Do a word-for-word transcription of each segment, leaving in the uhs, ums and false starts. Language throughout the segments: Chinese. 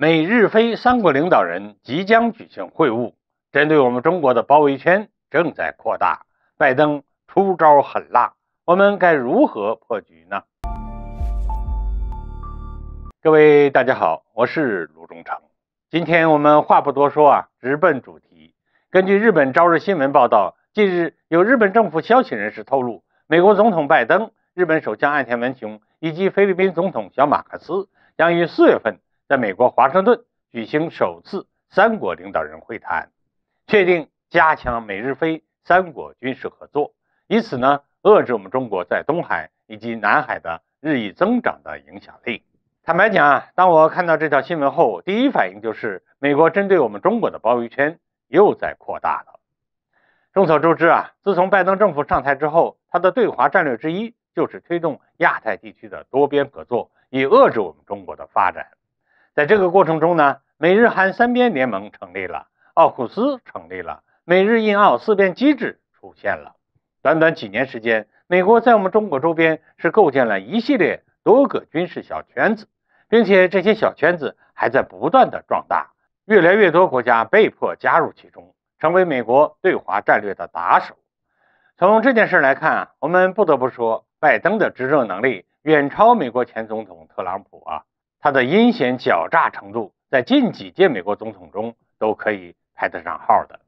美日非三国领导人即将举行会晤，针对我们中国的包围圈正在扩大，拜登出招狠辣，我们该如何破局呢？各位大家好，我是卢中诚。今天我们话不多说啊，直奔主题。根据日本朝日新闻报道，近日有日本政府消息人士透露，美国总统拜登、日本首相岸田文雄以及菲律宾总统小马克思将于四月份在美国华盛顿举行首次三国领导人会谈，确定加强美日非三国军事合作，以此呢遏制我们中国在东海以及南海的日益增长的影响力。坦白讲啊，当我看到这条新闻后，第一反应就是美国针对我们中国的包围圈又在扩大了。众所周知啊，自从拜登政府上台之后，他的对华战略之一就是推动亚太地区的多边合作，以遏制我们中国的发展。在这个过程中呢，美日韩三边联盟成立了，奥库斯成立了，美日印澳四边机制出现了。短短几年时间，美国在我们中国周边是构建了一系列多个军事小圈子，并且这些小圈子还在不断的壮大，越来越多国家被迫加入其中，成为美国对华战略的打手。从这件事来看啊，我们不得不说，拜登的执政能力远超美国前总统特朗普啊，他的阴险狡诈程度在近几届美国总统中都可以排得上号的。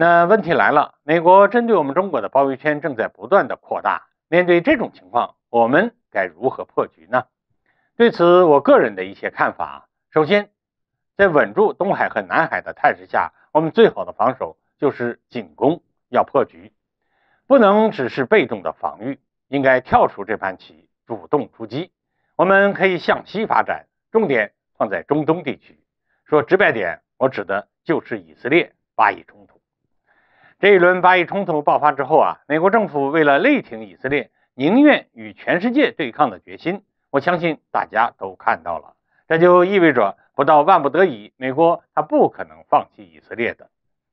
那问题来了，美国针对我们中国的包围圈正在不断的扩大，面对这种情况，我们该如何破局呢？对此，我个人的一些看法。首先，在稳住东海和南海的态势下，我们最好的防守就是进攻，要破局，不能只是被动的防御，应该跳出这盘棋，主动出击。我们可以向西发展，重点放在中东地区。说直白点，我指的就是以色列巴以冲突。这一轮巴以冲突爆发之后啊，美国政府为了力挺以色列宁愿与全世界对抗的决心，我相信大家都看到了。这就意味着不到万不得已，美国它不可能放弃以色列的。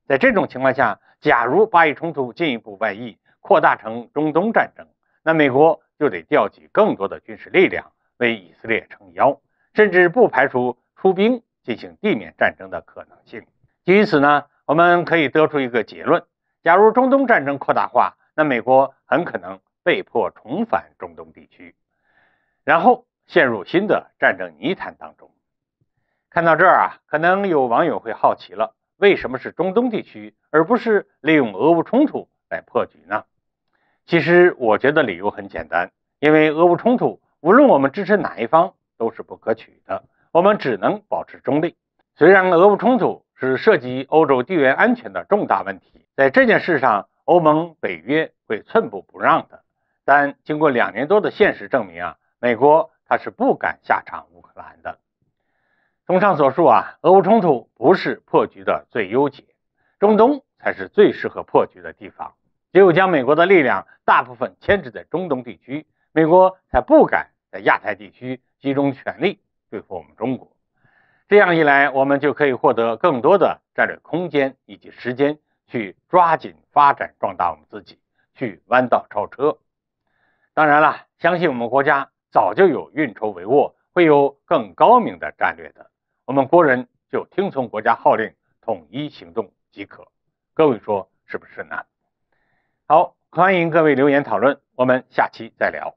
在这种情况下，假如巴以冲突进一步外溢，扩大成中东战争，那美国就得调集更多的军事力量为以色列撑腰，甚至不排除出兵进行地面战争的可能性。基于此呢，我们可以得出一个结论。假如中东战争扩大化，那美国很可能被迫重返中东地区，然后陷入新的战争泥潭当中。看到这儿啊，可能有网友会好奇了，为什么是中东地区，而不是利用俄乌冲突来破局呢？其实我觉得理由很简单，因为俄乌冲突无论我们支持哪一方都是不可取的，我们只能保持中立。虽然俄乌冲突是涉及欧洲地缘安全的重大问题，在这件事上欧盟、北约会寸步不让的，但经过两年多的现实证明啊，美国它是不敢下场乌克兰的。综上所述啊，俄乌冲突不是破局的最优解，中东才是最适合破局的地方。只有将美国的力量大部分牵制在中东地区，美国才不敢在亚太地区集中全力对付我们中国。这样一来，我们就可以获得更多的战略空间以及时间，去抓紧发展壮大我们自己，去弯道超车。当然了，相信我们国家早就有运筹帷幄，会有更高明的战略的，我们国人就听从国家号令，统一行动即可。各位说是不是呢？好，欢迎各位留言讨论，我们下期再聊。